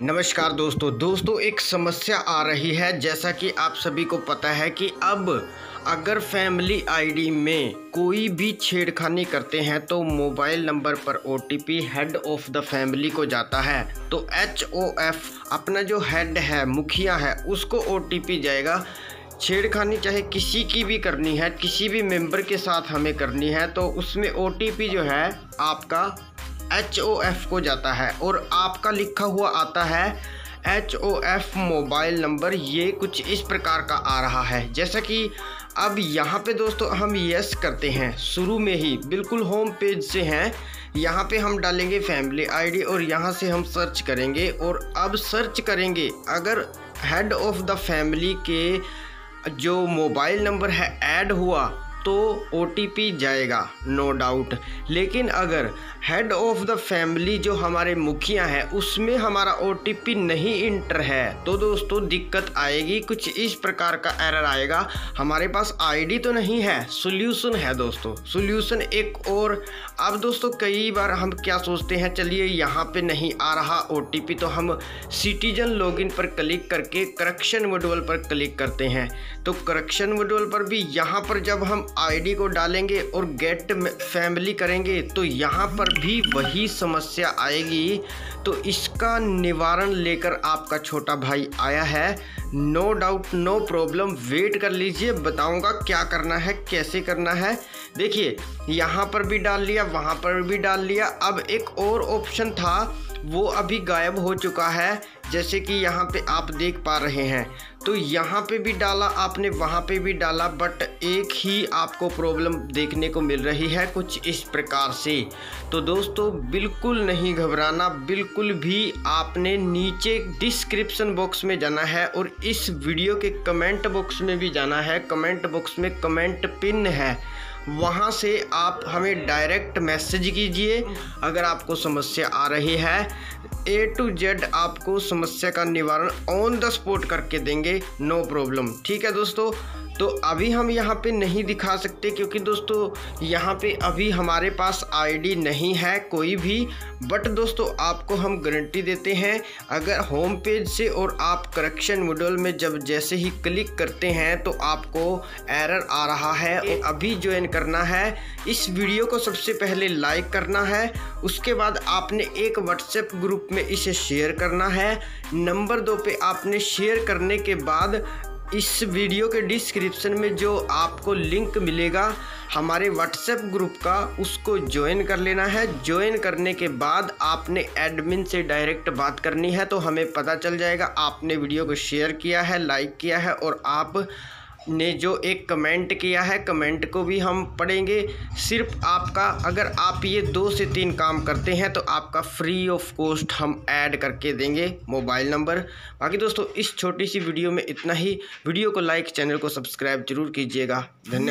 नमस्कार दोस्तों, एक समस्या आ रही है। जैसा कि आप सभी को पता है कि अब अगर फैमिली आईडी में कोई भी छेड़खानी करते हैं तो मोबाइल नंबर पर OTP head of the family को जाता है। तो HOF अपना जो हेड है, मुखिया है, उसको ओटीपी जाएगा। छेड़खानी चाहे किसी की भी करनी है, किसी भी मेंबर के साथ हमें करनी है, तो उसमें ओटीपी जो है आपका HOF को जाता है और आपका लिखा हुआ आता है HOF मोबाइल नंबर। ये कुछ इस प्रकार का आ रहा है। जैसा कि अब यहाँ पे दोस्तों हम यस करते हैं, शुरू में ही बिल्कुल होम पेज से हैं, यहाँ पे हम डालेंगे फैमिली आईडी और यहाँ से हम सर्च करेंगे। और अब सर्च करेंगे, अगर हेड ऑफ द फैमिली के जो मोबाइल नंबर है ऐड हुआ तो ओटीपी जाएगा, नो डाउट। लेकिन अगर हेड ऑफ द फैमिली जो हमारे मुखिया है उसमें हमारा ओटीपी नहीं इंटर है तो दोस्तों दिक्कत आएगी, कुछ इस प्रकार का एरर आएगा। हमारे पास आईडी तो नहीं है। सॉल्यूशन है दोस्तों, सॉल्यूशन एक और। अब दोस्तों कई बार हम क्या सोचते हैं, चलिए यहाँ पे नहीं आ रहा ओटीपी तो हम सिटीजन लॉगिन पर क्लिक करके करेक्शन मॉड्यूल पर क्लिक करते हैं। तो करेक्शन मॉड्यूल पर भी यहाँ पर जब हम आईडी को डालेंगे और गेट फैमिली करेंगे तो यहाँ पर भी वही समस्या आएगी। तो इसका निवारण लेकर आपका छोटा भाई आया है, no doubt, no problem. Wait कर लीजिए, बताऊंगा क्या करना है, कैसे करना है। देखिए यहाँ पर भी डाल लिया, वहाँ पर भी डाल लिया। अब एक और ऑप्शन था वो अभी गायब हो चुका है, जैसे कि यहाँ पे आप देख पा रहे हैं। तो यहाँ पे भी डाला आपने, वहाँ पे भी डाला, बट एक ही आपको प्रॉब्लम देखने को मिल रही है, कुछ इस प्रकार से। तो दोस्तों बिल्कुल नहीं घबराना, बिल्कुल भी। आपने नीचे डिस्क्रिप्शन बॉक्स में जाना है और इस वीडियो के कमेंट बॉक्स में भी जाना है। कमेंट बॉक्स में कमेंट पिन है, वहाँ से आप हमें डायरेक्ट मैसेज कीजिए अगर आपको समस्या आ रही है। A to Z आपको समस्या का निवारण ऑन द स्पॉट करके देंगे, नो प्रॉब्लम। ठीक है दोस्तों, तो अभी हम यहाँ पे नहीं दिखा सकते क्योंकि दोस्तों यहाँ पे अभी हमारे पास आईडी नहीं है कोई भी। बट दोस्तों आपको हम गारंटी देते हैं, अगर होम पेज से और आप करेक्शन मॉड्यूल में जब जैसे ही क्लिक करते हैं तो आपको एरर आ रहा है। और अभी ज्वाइन करना है, इस वीडियो को सबसे पहले लाइक करना है, उसके बाद आपने एक व्हाट्सएप ग्रुप में इसे शेयर करना है। नंबर 2 पे आपने शेयर करने के बाद इस वीडियो के डिस्क्रिप्शन में जो आपको लिंक मिलेगा हमारे व्हाट्सएप ग्रुप का, उसको ज्वाइन कर लेना है। ज्वाइन करने के बाद आपने एडमिन से डायरेक्ट बात करनी है तो हमें पता चल जाएगा आपने वीडियो को शेयर किया है, लाइक किया है, और आप ने जो एक कमेंट किया है कमेंट को भी हम पढ़ेंगे। सिर्फ आपका अगर आप ये 2 से 3 काम करते हैं तो आपका फ्री ऑफ कॉस्ट हम ऐड करके देंगे मोबाइल नंबर। बाकी दोस्तों इस छोटी सी वीडियो में इतना ही। वीडियो को लाइक, चैनल को सब्सक्राइब जरूर कीजिएगा। धन्यवाद।